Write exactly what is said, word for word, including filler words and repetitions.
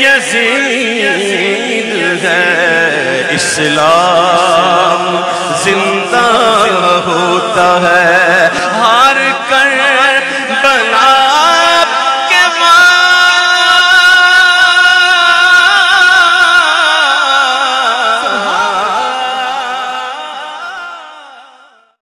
يزيد ہے اسلام زندہ ہوتا ہے